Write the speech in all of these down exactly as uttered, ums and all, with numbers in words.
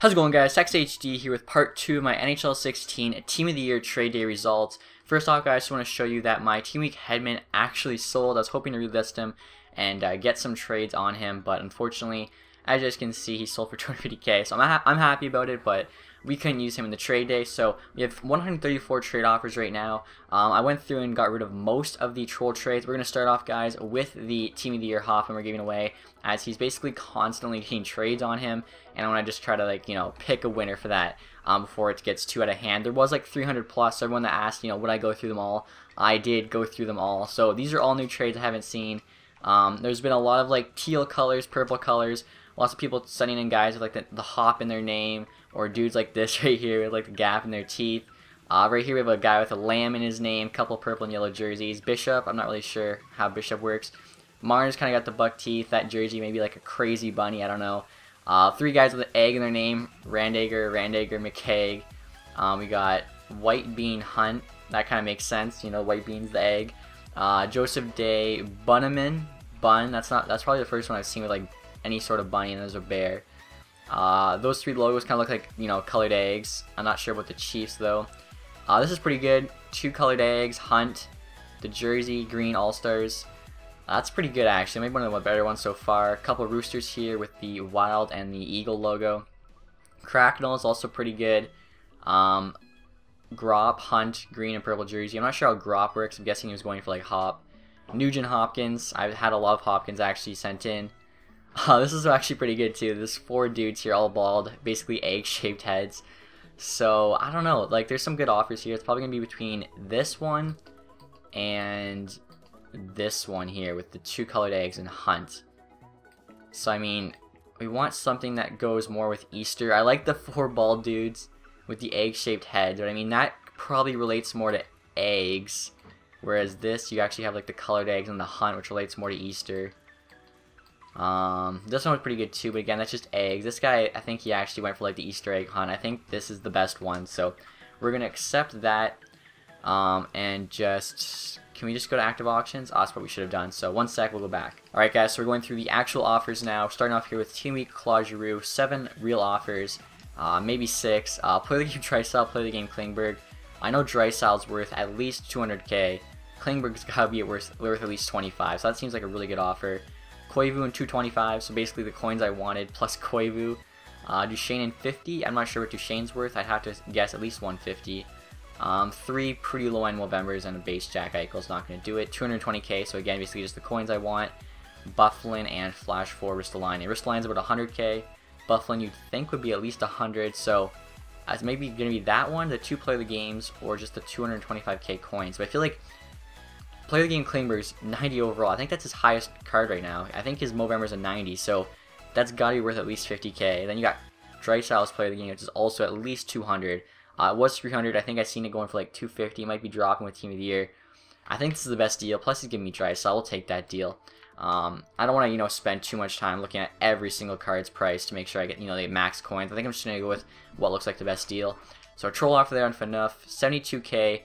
How's it going, guys? Sex H D here with part two of my N H L sixteen Team of the Year trade day results. First off, guys, I just want to show you that my team week headman actually sold. I was hoping to relist him and uh, get some trades on him, but unfortunately, as you guys can see, he sold for two hundred fifty K. So I'm ha I'm happy about it, but we couldn't use him in the trade day. So we have one hundred thirty-four trade offers right now. Um, I went through and got rid of most of the troll trades. We're gonna start off, guys, with the Team of the Year Hoffman we're giving away, as he's basically constantly getting trades on him, and I want to just try to, like, you know, pick a winner for that um, before it gets too out of hand. There was like three hundred plus. So everyone that asked, you know, would I go through them all? I did go through them all. So these are all new trades I haven't seen. Um, there's been a lot of like teal colors, purple colors. Lots of people sending in guys with like the, the hop in their name, or dudes like this right here with like the gap in their teeth. Uh, right here we have a guy with a lamb in his name, couple purple and yellow jerseys. Bishop, I'm not really sure how Bishop works. Marner's kind of got the buck teeth. That jersey may be like a crazy bunny, I don't know. Uh, three guys with an egg in their name, Randager, Randager, McKeag. Um, we got White Bean Hunt, that kind of makes sense, you know, White Bean's the egg. Uh, Joseph Day, Bunneman, Bun, that's not, that's probably the first one I've seen with like any sort of bunny, and there's a bear. Uh, those three logos kind of look like, you know, colored eggs. I'm not sure about the Chiefs though. Uh, this is pretty good. Two colored eggs, Hunt, the jersey, green all-stars. Uh, that's pretty good actually. Maybe one of the better ones so far. A couple roosters here with the Wild and the Eagle logo. Cracknell is also pretty good. Um, Grop, Hunt, green and purple jersey. I'm not sure how Grop works. I'm guessing he was going for like hop. Nugent Hopkins. I've had a lot of Hopkins actually sent in. Uh, this is actually pretty good too. There's four dudes here, all bald, basically egg-shaped heads. So I don't know. Like, there's some good offers here. It's probably gonna be between this one and this one here with the two colored eggs and Hunt. So I mean, we want something that goes more with Easter. I like the four bald dudes with the egg-shaped heads. But I mean, that probably relates more to eggs, whereas this you actually have like the colored eggs and the Hunt, which relates more to Easter. Um, this one was pretty good too, but again, that's just eggs. This guy, I think he actually went for like the Easter egg hunt. I think this is the best one, so we're gonna accept that. Um, and just, can we just go to active auctions? Oh, that's what we should have done, so one sec, we'll go back. Alright guys, so we're going through the actual offers now. We're starting off here with Team Week Claude Giroux, seven real offers, uh, maybe six. Uh, play the game Draisaitl, play the game Klingberg. I know Draisaitl's worth at least two hundred K. Klingberg's gotta be worth, worth at least twenty-five, so that seems like a really good offer. Koivu in two twenty-five, so basically the coins I wanted plus Koivu. Uh, Duchesne in fifty, I'm not sure what Duchesne's worth, I'd have to guess at least one fifty. Um, three pretty low-end Movembers and a base Jack Eichel's not going to do it. two hundred twenty K, so again, basically just the coins I want. Bufflin and Flash for Ristolainen. Ristolainen's about one hundred K. Bufflin you'd think would be at least one hundred, so it's maybe going to be that one, the two play the games, or just the two hundred twenty-five K coins. But I feel like play the game Klingberg's ninety overall. I think that's his highest card right now. I think his Movember's a ninety, so that's gotta be worth at least fifty K. Then you got Draisaitl's play the game, which is also at least two hundred. Uh, it was three hundred. I think I seen it going for like two fifty. It might be dropping with Team of the Year. I think this is the best deal. Plus, he's giving me Draisaitl, so I will take that deal. Um, I don't want to, you know, spend too much time looking at every single card's price to make sure I get, you know, the max coins. I think I'm just gonna go with what looks like the best deal. So a troll offer there on Fanuff, seventy-two K.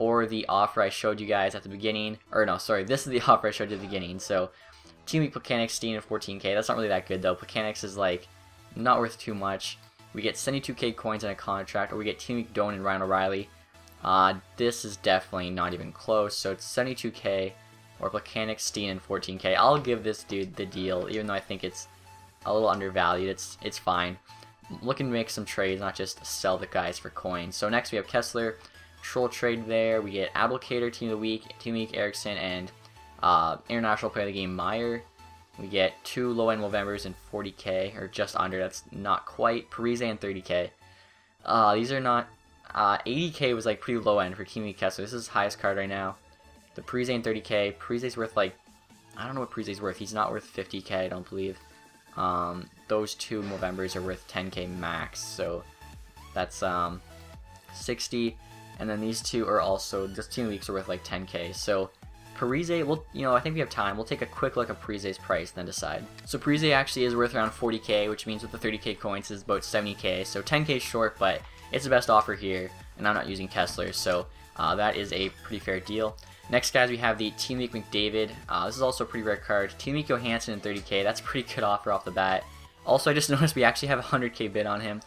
Or the offer I showed you guys at the beginning, or no, sorry, this is the offer I showed you at the beginning. So Team Week Plekanec, Steen at fourteen K, that's not really that good though. Plekanec is like not worth too much. We get seventy-two K coins in a contract, or we get Team Week Doan and Ryan O'Reilly. Uh, this is definitely not even close, so it's seventy-two K, or Plekanec, Steen and fourteen K. I'll give this dude the deal, even though I think it's a little undervalued. It's, it's fine. I'm looking to make some trades, not just sell the guys for coins. So next we have Kessler. Troll trade there. We get Abdelkader, Team of the Week, Team of the Week Erickson, and uh, International Player of the Game Meyer. We get two low-end Movembers in forty K, or just under, that's not quite. Parise in thirty K. Uh, these are not... Uh, eighty K was like pretty low-end for Team of the Week Kessler. This is his highest card right now. The Parise in thirty K. Parise's worth like... I don't know what Parise's worth. He's not worth fifty K, I don't believe. Um, those two Movembers are worth ten K max, so that's um, sixty. And then these two are also, just Team of the Week are worth like ten K. So Parise, we'll, you know, I think we have time. We'll take a quick look at Parise's price and then decide. So Parise actually is worth around forty K, which means with the thirty K coins is about seventy K. So ten K short, but it's the best offer here. And I'm not using Kessler, so uh, that is a pretty fair deal. Next, guys, we have the Team of the Week McDavid. Uh, this is also a pretty rare card. Team of the Week Johansson in thirty K. That's a pretty good offer off the bat. Also, I just noticed we actually have a one hundred K bid on him.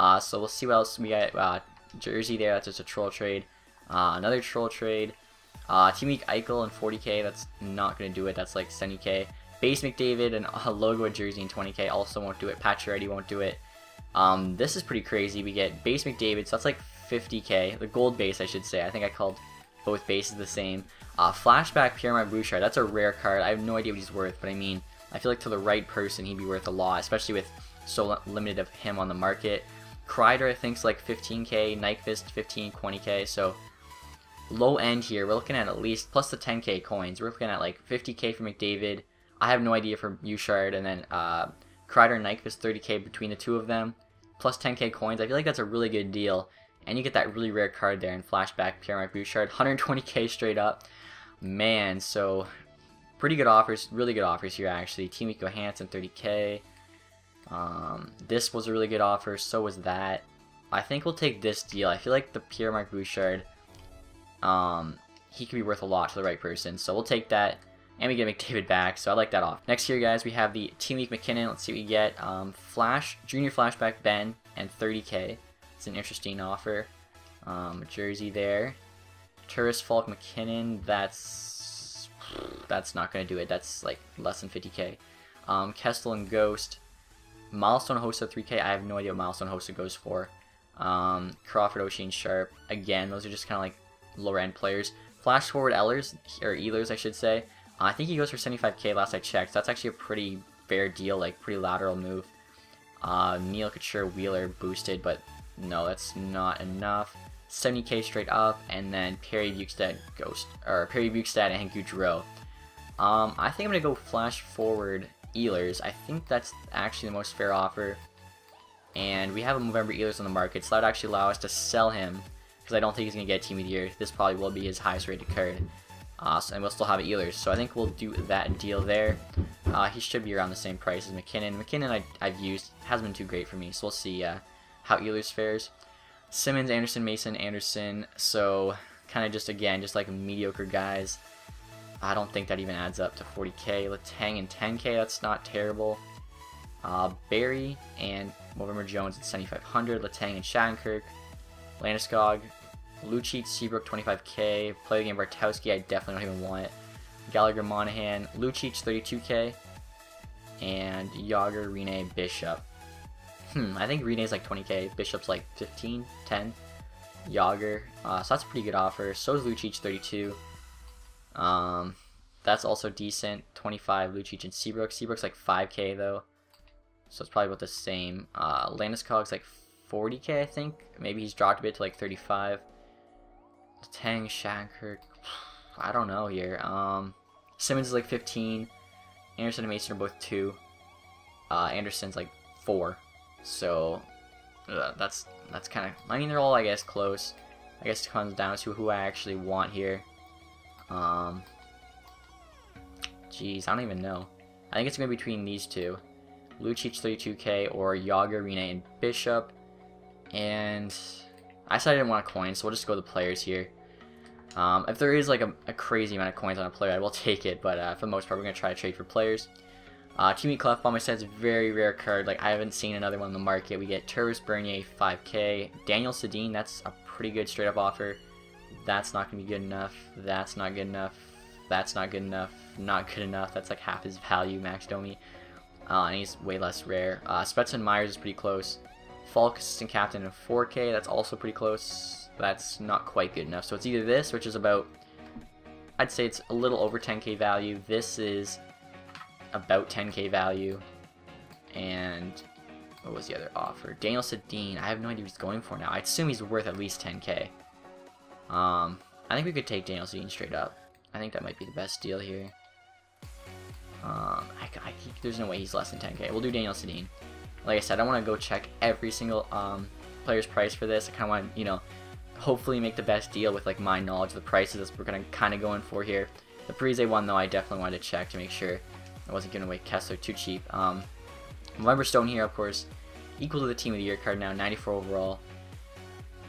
Uh, so we'll see what else we got. Uh, Jersey there, that's just a troll trade. Uh, another troll trade. Uh, Team Week Eichel and forty K, that's not going to do it. That's like seventy K. Base McDavid and a logo of Jersey and twenty K also won't do it. Pacioretty won't do it. Um, this is pretty crazy. We get base McDavid, so that's like fifty K. The gold base, I should say. I think I called both bases the same. Uh, flashback Pierre-Marc Bouchard, that's a rare card. I have no idea what he's worth, but I mean, I feel like to the right person, he'd be worth a lot, especially with so limited of him on the market. Kreider, I think's like fifteen K, Nyquist fifteen, twenty K, so low end here. We're looking at at least, plus the ten K coins, we're looking at like fifty K for McDavid. I have no idea for Bouchard, and then uh, Kreider and Nyquist, thirty K between the two of them, plus ten K coins. I feel like that's a really good deal, and you get that really rare card there in flashback Pierre-Marc Bouchard, one hundred twenty K straight up. Man, so pretty good offers, really good offers here actually. Team Eco Hansen, thirty K. Um, this was a really good offer, so was that. I think we'll take this deal. I feel like the Pierre-Marc Bouchard, um, he could be worth a lot to the right person, so we'll take that. And we get McDavid back, so I like that off. Next here, guys, we have the Team Week McKinnon. Let's see what we get. Um, Flash, Junior Flashback Ben, and thirty K. It's an interesting offer. Um, Jersey there. Turris, Falk, McKinnon. That's that's not gonna do it. That's like less than fifty K. Um, Kestel and Ghost. Milestone Hossa, three K. I have no idea what Milestone Hossa goes for. Um, Crawford, Oshane, Sharp. Again, those are just kind of like lower end players. Flash forward Ehlers, or Ehlers, I should say. I think he goes for seventy-five K last I checked, so that's actually a pretty fair deal, like pretty lateral move. Uh, Neil, Couture, Wheeler boosted, but no, that's not enough. seventy K straight up, and then Perry Bukestad, Ghost, or Perry Bukestad and Goudreau. Um, I think I'm gonna go flash forward Ehlers. I think that's actually the most fair offer. And we have a Movember Ehlers on the market, so that would actually allow us to sell him, because I don't think he's gonna get Team of the Year. This probably will be his highest rated card. Uh, so, and we'll still have Ehlers, so I think we'll do that deal there. Uh, he should be around the same price as McKinnon. McKinnon I, I've used, hasn't been too great for me, so we'll see uh, how Ehlers fares. Simmons, Anderson, Mason, Anderson, so kind of just, again, just like mediocre guys. I don't think that even adds up to forty K. Letang and ten K, that's not terrible. Uh, Barry and Movember Jones at seventy-five hundred, Letang and Shattenkirk, Landeskog, Lucic, Seabrook, twenty-five K. Play the game Bartowski, I definitely don't even want it. Gallagher, Monahan, Lucic, thirty-two K. And Yager, Rene, Bishop. Hmm, I think Rene's like twenty K, Bishop's like fifteen, ten. Yager, uh, so that's a pretty good offer. So is Lucic, thirty-two. Um, that's also decent, twenty-five, Lucic and Seabrook. Seabrook's like five K though, so it's probably about the same. Uh, Landeskog's like forty K, I think. Maybe he's dropped a bit to like thirty-five. Tang, Shattenkirk, I don't know here. Um, Simmons is like fifteen. Anderson and Mason are both two. Uh, Anderson's like four. So uh, that's that's kind of. I mean, they're all, I guess, close. I guess it comes down to who I actually want here. Um, jeez, I don't even know. I think it's gonna be between these two, Lucic thirty-two K or Yager, Rene, and Bishop, and. I said I didn't want a coin, so we'll just go to the players here. Um, if there is like a, a crazy amount of coins on a player, I will take it, but uh, for the most part, we're going to try to trade for players. Uh, Team Week Clefbaum, I said it's a very rare card. Like, I haven't seen another one on the market. We get Tervis Bernier, five K. Daniel Sedin, that's a pretty good straight-up offer. That's not going to be good enough. That's not good enough. That's not good enough. Not good enough. That's like half his value, Max Domi. Uh, and he's way less rare. Uh, Stetson Myers is pretty close. Falk, assistant captain, and four K, that's also pretty close. That's not quite good enough. So it's either this, which is about, I'd say it's a little over ten K value. This is about ten K value. And what was the other offer? Daniel Sedin, I have no idea what he's going for now. I assume he's worth at least ten K. Um, I think we could take Daniel Sedin straight up. I think that might be the best deal here. Um, I, I, there's no way he's less than ten K. We'll do Daniel Sedin. Like I said, I want to go check every single um, player's price for this. I kind of want to, you know, hopefully make the best deal with, like, my knowledge of the prices that we're going to kind of go in for here. The Parise one, though, I definitely wanted to check to make sure I wasn't giving away Kessler too cheap. Um, Movember Stone here, of course, equal to the Team of the Year card now, ninety-four overall.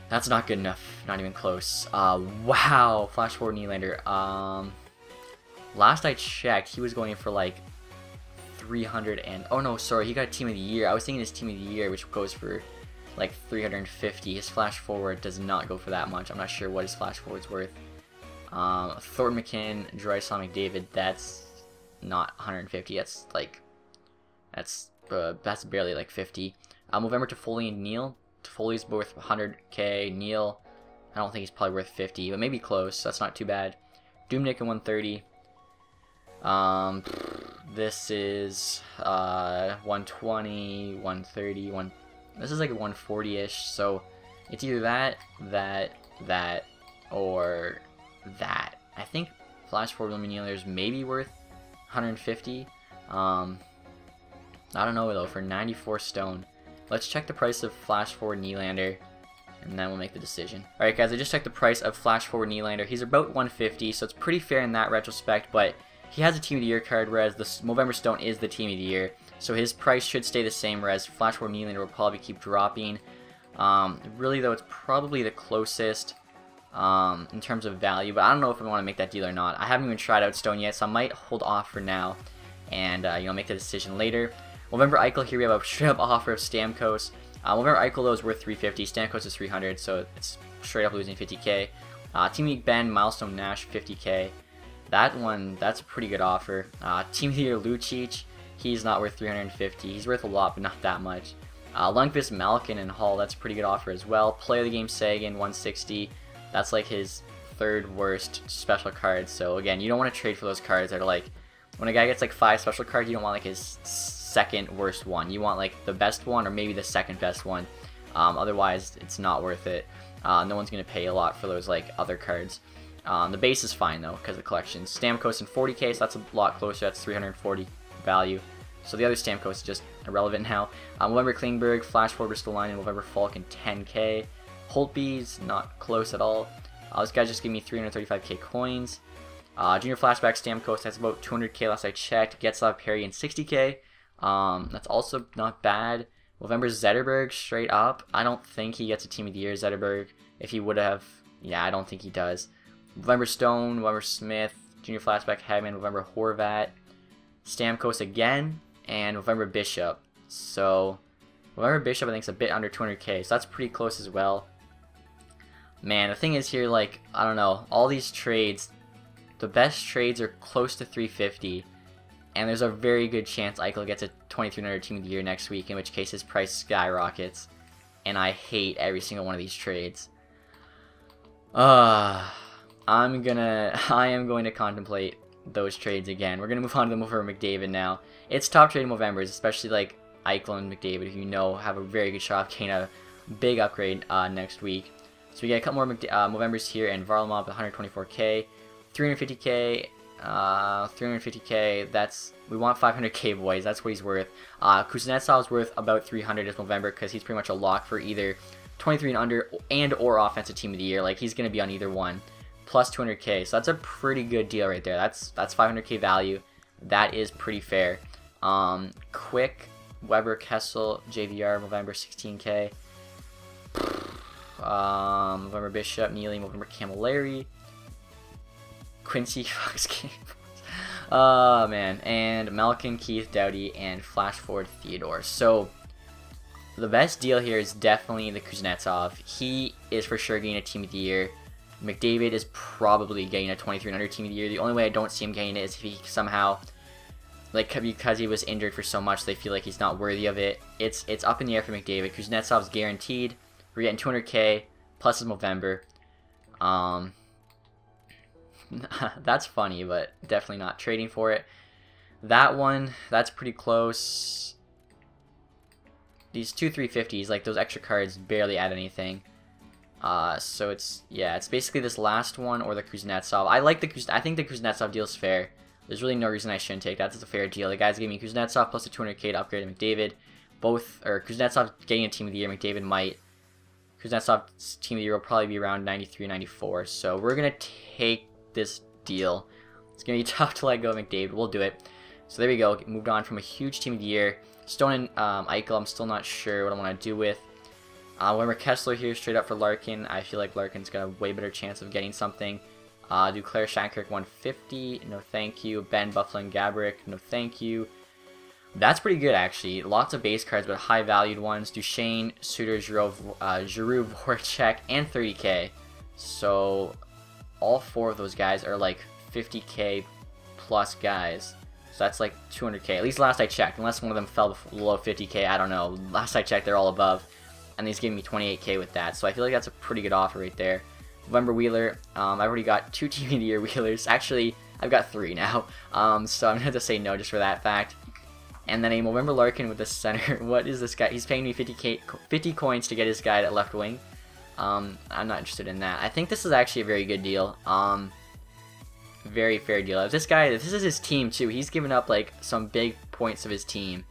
That's not good enough. Not even close. Uh, wow! Flash forward Nylander. Um, last I checked, he was going for, like, three hundred and oh no, sorry, he got Team of the Year. I was thinking his Team of the Year, which goes for like three hundred fifty. His flash forward does not go for that much. I'm not sure what his flash forward's worth. Um, Thornton McKinnon, Draisaitl, McDavid, that's not one hundred fifty. That's like, that's uh, that's barely like fifty. Um, Movember Toffoli and Neal. Toffoli's worth one hundred K. Neal, I don't think he's probably worth fifty, but maybe close. So that's not too bad. Dubnyk in one thirty. Um, this is uh one twenty, one thirty, one. This is like a one forty-ish. So it's either that, that, that, or that. I think flash forward Neal is maybe worth one hundred fifty. Um, I don't know though. For ninety-four stone. Let's check the price of Flash Forward Nylander, and then we'll make the decision. Alright guys, I just checked the price of Flash Forward Nylander. He's about one fifty, so it's pretty fair in that retrospect, but he has a Team of the Year card, whereas the Movember Stone is the Team of the Year, so his price should stay the same, whereas Flash Forward Nylander will probably keep dropping. Um, really though, it's probably the closest um, in terms of value, but I don't know if I want to make that deal or not. I haven't even tried out Stone yet, so I might hold off for now, and uh, you know, make the decision later. Movember Eichel, here we have a straight up offer of Stamkos. Uh, Movember Eichel though is worth three fifty, Stamkos is three hundred, so it's straight up losing fifty K. Uh, Team League Ben, Milestone Nash, fifty K. That one, that's a pretty good offer. Uh, Team Leader Lucic, he's not worth three hundred fifty, he's worth a lot but not that much. Uh, Lundqvist, Malkin, and Hall, that's a pretty good offer as well. Player of the Game Sagan, one sixty, that's like his third worst special card, so again, you don't want to trade for those cards that are like, when a guy gets like five special cards, you don't want like his second worst one. You want like the best one or maybe the second best one. Um, otherwise, it's not worth it. Uh, no one's going to pay a lot for those like other cards. Um, the base is fine though because of the collection. Stamkos in forty K, so that's a lot closer. That's three hundred forty value. So the other Stamkos is just irrelevant now. Um, Movember Klingberg, Flash Forward Ristolainen, and Movember Falk in ten K. Holtby's not close at all. Uh, this guy just gave me three hundred thirty-five K coins. Uh, Junior Flashback Stamkos, that's about two hundred K last I checked. Getzlav Perry in sixty K. Um, that's also not bad. Movember Zetterberg, straight up. I don't think he gets a Team of the Year, Zetterberg. If he would have, yeah, I don't think he does. Movember Stone, Movember Smith, Junior Flashback Hedman, Movember Horvat, Stamkos again, and Movember Bishop. So, Movember Bishop I think is a bit under two hundred K, so that's pretty close as well. Man, the thing is here, like, I don't know, all these trades, the best trades are close to three fifty. And there's a very good chance Eichel gets a twenty-three hundred Team of the Year next week, in which case his price skyrockets. And I hate every single one of these trades. Uh, I'm gonna, I am going to contemplate those trades again. We're gonna move on to the Movember McDavid now. It's top trade Movembers, especially like Eichel and McDavid, who you know have a very good shot of getting a big upgrade uh, next week. So we get a couple more McD uh, Movembers here, and Varlamov with one hundred twenty-four K, three hundred fifty K. Uh, three hundred fifty K, that's, we want five hundred K boys, that's what he's worth. Uh, Kuznetsov's worth about three hundred this Movember, because he's pretty much a lock for either twenty-three and under and or offensive Team of the Year, like he's going to be on either one, plus two hundred K, so that's a pretty good deal right there. That's, that's five hundred K value, that is pretty fair. Um, Quick, Weber, Kessel, J V R, Movember sixteen K, um, Movember Bishop, Neely, Movember Camilleri, Quincy Fox Games. Oh man, and Malkin, Keith, Doughty, and Flash Forward Theodore. So the best deal here is definitely the Kuznetsov. He is for sure getting a Team of the Year. McDavid is probably getting a twenty-three hundred Team of the Year. The only way I don't see him getting it is if he somehow, like, because he was injured for so much, they feel like he's not worthy of it. It's it's up in the air for McDavid. Kuznetsov's guaranteed. We're getting two hundred K plus his Movember. Um. That's funny, but definitely not trading for it. That one, that's pretty close. These two three fifties, like those extra cards barely add anything. Uh, so it's, yeah, it's basically this last one or the Kuznetsov. I like the Kuz I think the Kuznetsov deal is fair. There's really no reason I shouldn't take that. That's a fair deal. The guys gave me Kuznetsov plus a two hundred K to upgrade to McDavid. Both, or Kuznetsov getting a Team of the Year, McDavid might. Kuznetsov's Team of the Year will probably be around ninety-three, ninety-four. So we're going to take this deal. It's gonna be tough to let go of McDavid. We'll do it. So there we go. Moved on from a huge Team of the Year. Stone and um, Eichel, I'm still not sure what I want to do with. Uh, Movember Kessler here, straight up for Larkin. I feel like Larkin's got a way better chance of getting something. Uh, Duclair, Shattenkirk, one fifty. No thank you. Ben, Bufflin, Gaborik. No thank you. That's pretty good, actually. Lots of base cards, but high-valued ones. Duchesne, Suter, Giroux, uh, Giroux, Voracek, and thirty K. So all four of those guys are like fifty K plus guys. So that's like two hundred K. At least last I checked. Unless one of them fell below fifty K, I don't know. Last I checked, they're all above. And he's giving me twenty-eight K with that. So I feel like that's a pretty good offer right there. November Wheeler. Um, I've already got two Team of the Year Wheelers. Actually, I've got three now. Um, so I'm going to have to say no just for that fact. And then a Movember Larkin with the center. What is this guy? He's paying me fifty K, fifty coins to get his guy at left wing. Um, I'm not interested in that. I think this is actually a very good deal. Um, very fair deal. If this guy, if this is his team too, he's given up like some big points of his team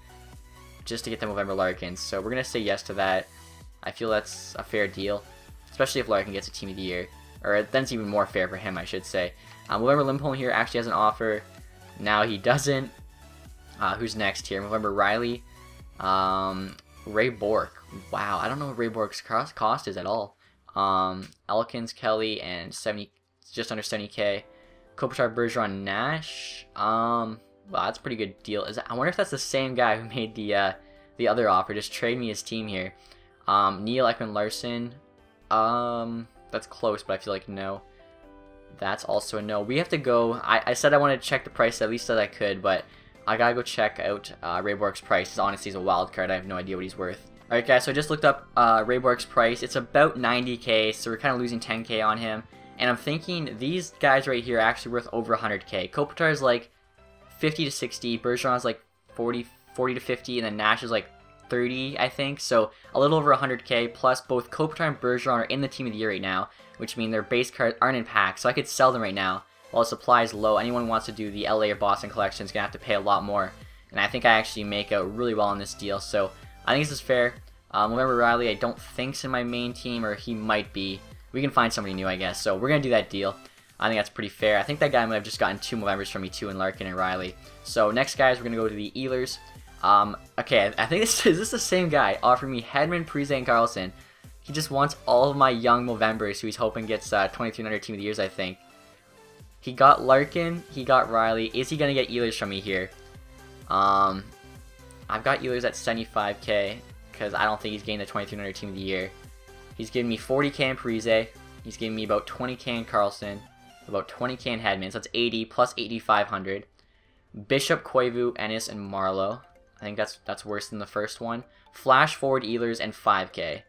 just to get the Movember Larkin. So we're gonna say yes to that. I feel that's a fair deal, especially if Larkin gets a Team of the Year, or then it's even more fair for him, I should say. Um, Movember Limpoln here actually has an offer. Now he doesn't. Uh, who's next here? Movember Riley, um, Ray Bourque. Wow, I don't know what Ray Bourque's cost, cost is at all. Um, Elkins, Kelly, and seventy, just under seventy K. Kopitar, Bergeron, Nash. Um, wow, that's a pretty good deal. Is that, I wonder if that's the same guy who made the uh, the other offer. Just trade me his team here. Um, Neil, Ekman, Larson. Um, that's close, but I feel like no. That's also a no. We have to go. I, I said I wanted to check the price at least as I could, but I gotta go check out uh, Ray Bourque's price. Honestly, he's a wild card. I have no idea what he's worth. Alright guys, so I just looked up uh, Ray Bourque's price. It's about ninety K, so we're kind of losing ten K on him. And I'm thinking these guys right here are actually worth over one hundred K. Kopitar is like fifty to sixty, Bergeron is like forty, forty to fifty, and then Nash is like thirty, I think. So a little over one hundred K, plus both Kopitar and Bergeron are in the Team of the Year right now, which means their base cards aren't in packs, so I could sell them right now. While supply is low, anyone who wants to do the L A or Boston collection is going to have to pay a lot more. And I think I actually make out really well on this deal, so I think this is fair. Um, Movember Riley, I don't think's in my main team, or he might be. We can find somebody new, I guess, so we're going to do that deal. I think that's pretty fair. I think that guy might have just gotten two Movembers from me, too, and Larkin and Riley. So next, guys, we're going to go to the Ehlers. Um, okay, I think this is this the same guy offering me Hedman, Parise, and Carlson. He just wants all of my young Movembers, who he's hoping gets uh, twenty-three hundred Team of the Years, I think. He got Larkin, he got Riley. Is he going to get Ehlers from me here? Um, I've got Ehlers at seventy-five K, because I don't think he's getting the twenty-three hundred Team of the Year. He's giving me forty K in Parise. He's giving me about twenty K in Carlson, about twenty K in Hedman, so that's eighty plus eighty-five hundred. Bishop, Koivu, Ennis, and Marlowe. I think that's that's worse than the first one. Flash forward Ehlers and five K.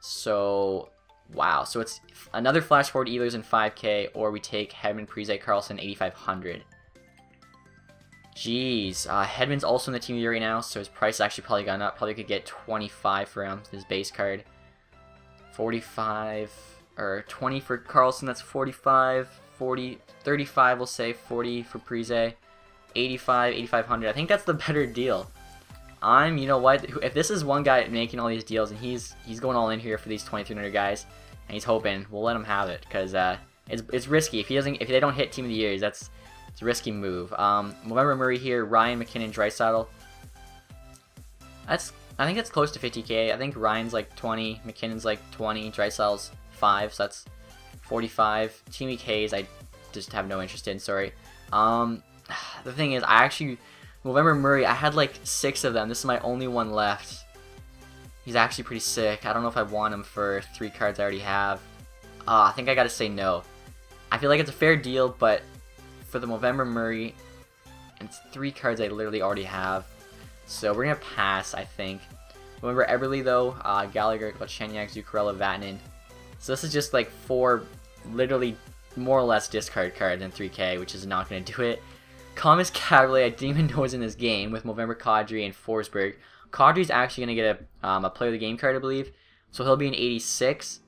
So wow, so it's another flash forward Ehlers and five K, or we take Hedman, Parise, Carlson, eighty-five hundred. Jeez, uh, Hedman's also in the Team of the Year right now, so his price has actually probably gone up. Probably could get twenty-five for him, his base card. forty-five, or twenty for Carlson, that's forty-five, forty, thirty-five we'll say, forty for Parise, eighty-five, eighty-five hundred. I think that's the better deal. I'm, you know what, if this is one guy making all these deals and he's he's going all in here for these twenty-three hundred guys, and he's hoping we'll let him have it, because uh, it's it's risky. If he doesn't, if they don't hit Team of the Years, that's it's a risky move. Um, Movember Murray here, Ryan, McKinnon, Draisaitl. That's I think that's close to fifty K. I think Ryan's like twenty, McKinnon's like twenty, Draisaitl's five, so that's forty-five. Team E Ks I just have no interest in. Sorry. Um, the thing is, I actually. Movember Murray, I had like six of them. This is my only one left. He's actually pretty sick. I don't know if I want him for three cards I already have. Uh, I think I gotta say no. I feel like it's a fair deal, but for the Movember Murray, and it's three cards I literally already have. So we're gonna pass, I think. Movember Eberle though, uh, Gallagher, Galchenyuk, Zuccarello, Vatanen. So this is just like four literally more or less discard cards in three K, which is not gonna do it. Thomas Cavalier, I didn't even know was in this game, with Movember Kadri and Forsberg. Kadri's actually going to get a, um, a player of the game card, I believe. So he'll be an eighty-six.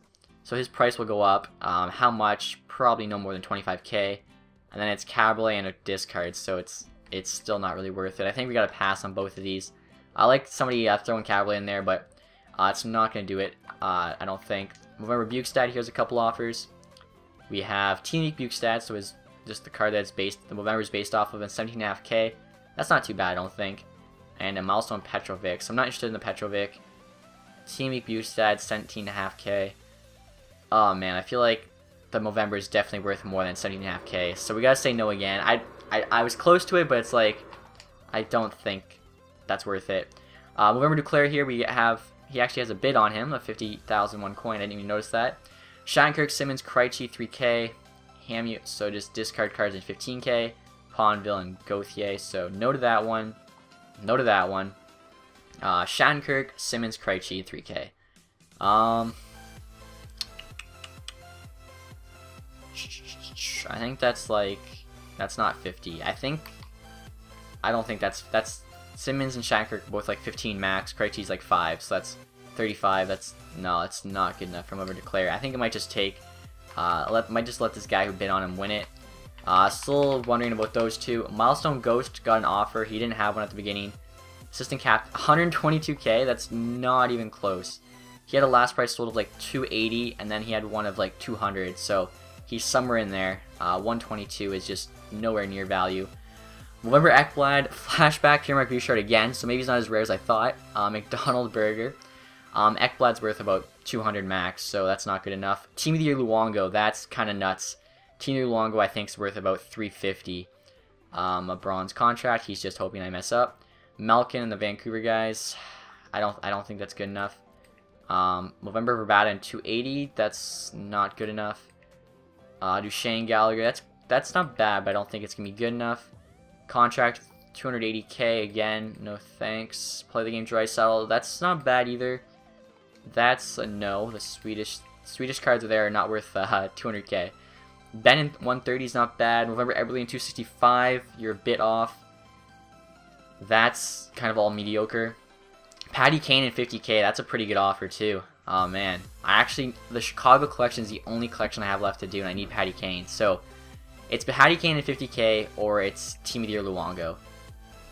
So his price will go up. Um, how much? Probably no more than twenty-five K. And then it's Cavalier and a discard, so it's it's still not really worth it. I think we got to pass on both of these. I like somebody uh, throwing Cavalier in there, but uh, it's not going to do it, uh, I don't think. Movember Bukestad, here's a couple offers. We have Team Bukestad, so his just the card that's based, the Movember is based off of, and seventeen point five K. That's not too bad, I don't think. And a milestone Petrovic, so I'm not interested in the Petrovic. Team Bukestad, seventeen point five K. Oh man, I feel like the Movember is definitely worth more than seventeen point five K. So we gotta say no again. I, I I was close to it, but it's like, I don't think that's worth it. Uh, Movember Duclair here, we have, he actually has a bid on him of fifty thousand one coin. I didn't even notice that. Shinkirk, Simmons, Krejci, three K. Hamute, so just discard cards in fifteen K. Pawnville and Gauthier, so no to that one. No to that one. Uh, Shinkirk, Simmons, Krejci, three K. Um, I think that's like, that's not fifty. I think, I don't think that's, that's, Simmons and Shinkirk both like fifteen max, Krejci's like five, so that's thirty-five. That's, no, it's not good enough for Movember Duclair. I think it might just take, uh, let, might just let this guy who bid on him win it. Uh, still wondering about those two. Milestone Ghost got an offer, he didn't have one at the beginning. Assistant cap, one hundred twenty-two K, that's not even close. He had a last price sold of like two eighty, and then he had one of like two hundred, so he's somewhere in there. Uh, one twenty-two is just nowhere near value. Movember Ekblad, flashback, Pierre-Marc Bouchard again, so maybe he's not as rare as I thought. Uh, McDonald Burger. Um, Ekblad's worth about two hundred max, so that's not good enough. Team of the Year Luongo, that's kind of nuts. Team of the Year Luongo, I think, is worth about three fifty. Um, a bronze contract, he's just hoping I mess up. Malkin and the Vancouver guys, I don't I don't think that's good enough. Um, Movember Verbata and two eighty, that's not good enough. Uh, Duchesne Gallagher, that's, that's not bad, but I don't think it's going to be good enough. Contract two eighty K again, no thanks. Play the game dry saddle, that's not bad either. That's a no. The Swedish Swedish cards are there are not worth uh, two hundred K. Ben in one thirty is not bad. Movember Eberle in two sixty-five, you're a bit off. That's kind of all mediocre. Patty Kane in fifty K, that's a pretty good offer too. Oh man, I actually, the Chicago collection is the only collection I have left to do, and I need Patty Kane. So it's Patty Kane in fifty K, or it's Team of the Year Luongo.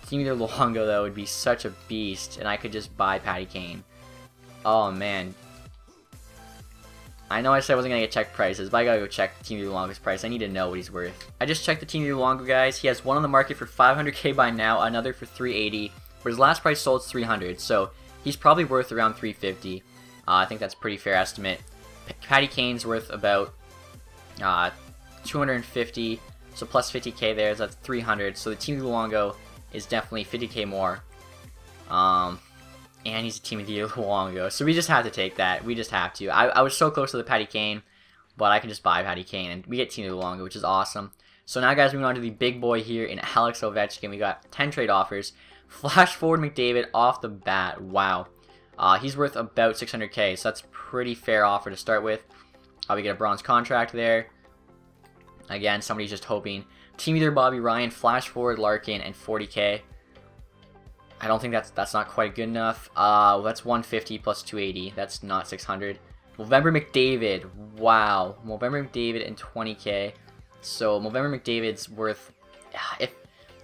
Team of the Year Luongo, though, would be such a beast, and I could just buy Patty Kane. Oh, man. I know I said I wasn't going to get check prices, but I gotta go check Team of the Year Luongo's price. I need to know what he's worth. I just checked the Team of the Year Luongo, guys. He has one on the market for five hundred K by now, another for three eighty, but his last price sold is three hundred, so he's probably worth around three fifty. Uh, I think that's a pretty fair estimate. Patty Kane's worth about... Uh, two hundred fifty, so plus fifty K there, so that's three hundred, so the Team of the Luongo is definitely fifty K more, um, and he's a Team of the Year Luongo, so we just have to take that, we just have to. I, I was so close to the Patty Kane, but I can just buy Patty Kane, and we get Team of the Luongo, which is awesome. So now guys, moving on to the big boy here in Alex Ovechkin, we got ten trade offers. Flash forward McDavid off the bat, wow, uh, he's worth about six hundred K, so that's a pretty fair offer to start with. Uh, we get a bronze contract there. Again, somebody's just hoping. Team either Bobby Ryan, Flash Forward, Larkin, and forty K. I don't think that's that's not quite good enough. Uh, well, that's one fifty plus two eighty. That's not six hundred. Movember McDavid. Wow. Movember McDavid and twenty K. So Movember McDavid's worth... If,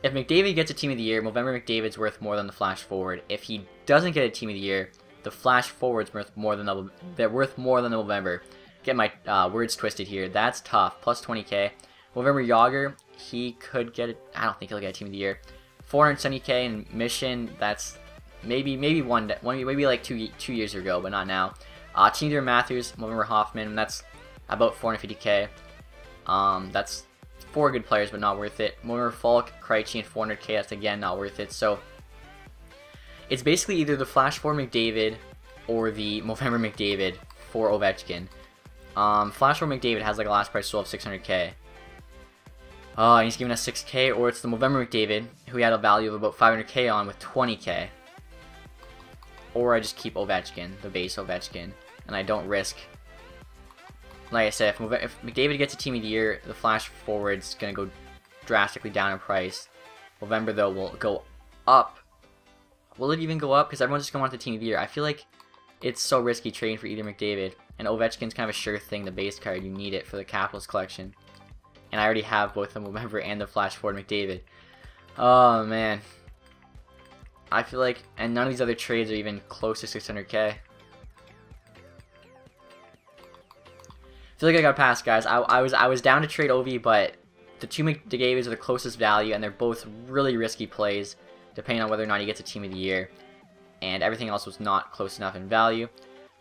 if McDavid gets a Team of the Year, Movember McDavid's worth more than the Flash Forward. If he doesn't get a Team of the Year, the Flash Forward's worth more than the, they're worth more than the Movember. Get my uh, words twisted here. That's tough. Plus twenty K. Movember Yager, he could get it. I don't think he'll get a Team of the Year. four seventy K in Mission. That's maybe maybe one one maybe like two two years ago, but not now. Uh, Team of the Year Matthews, Movember Hoffman. That's about four fifty K. Um, that's four good players, but not worth it. Movember Falk, Krejci, and four hundred K. That's again not worth it. So it's basically either the Flash for McDavid or the Movember McDavid for Ovechkin. Um, Flash Forward McDavid has like a last price sold of six hundred K. Oh, and he's giving us six K, or it's the Movember McDavid, who had a value of about five hundred K on with twenty K. Or I just keep Ovechkin, the base Ovechkin, and I don't risk. Like I said, if, Move if McDavid gets a Team of the Year, the Flash Forward's gonna go drastically down in price. Movember, though, will go up. Will it even go up? Because everyone's just gonna want the Team of the Year. I feel like it's so risky trading for either McDavid. And Ovechkin's kind of a sure thing, the base card. You need it for the Capitals collection. And I already have both the Movember and the Flash Forward McDavid. Oh, man. I feel like... And none of these other trades are even close to six hundred K. I feel like I got passed, guys. I, I was I was down to trade Ovi, but the two McDavids are the closest value, and they're both really risky plays, depending on whether or not he gets a Team of the Year. And everything else was not close enough in value.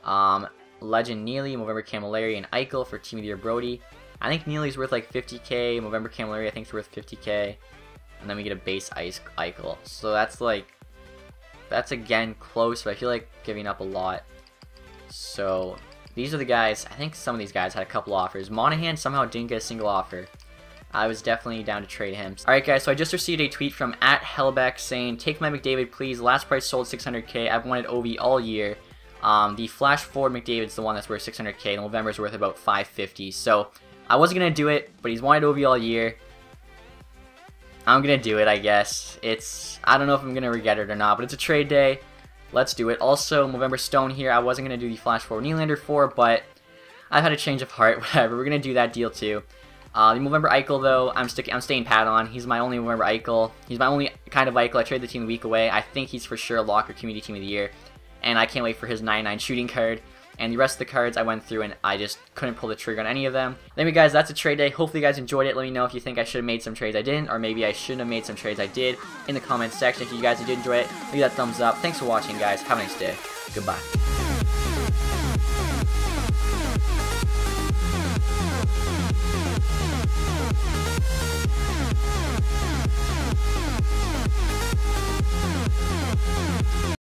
Um... Legend Neely, Movember Camilleri, and Eichel for Team of the Year Brody. I think Neely's worth like fifty K, Movember Camilleri I think is worth fifty K, and then we get a base ice Eichel. So that's like That's again close, but I feel like giving up a lot. So these are the guys. I think some of these guys had a couple offers. Monahan somehow didn't get a single offer. I was definitely down to trade him. Alright guys, so I just received a tweet from at Hellbeck saying, take my McDavid please, last price sold six hundred K, I've wanted Ovi all year. Um, the flash forward McDavid's the one that's worth six hundred K, November's worth about five fifty, so I wasn't going to do it, but he's wanted Ovi all year. I'm going to do it, I guess. It's, I don't know if I'm going to regret it or not, but it's a trade day. Let's do it. Also, Movember Stone here, I wasn't going to do the flash forward Nylander for, but I've had a change of heart, whatever, we're going to do that deal too. Uh, the Movember Eichel though, I'm sticking. I'm staying pat on. He's my only Movember Eichel. He's my only kind of Eichel. I traded the team a week away. I think he's for sure a lock or community team of the year, and I can't wait for his ninety-nine shooting card. And the rest of the cards I went through and I just couldn't pull the trigger on any of them. Anyway guys, that's a trade day. Hopefully you guys enjoyed it. Let me know if you think I should have made some trades I didn't, or maybe I shouldn't have made some trades I did in the comments section. If you guys did enjoy it, leave that thumbs up. Thanks for watching guys. Have a nice day. Goodbye.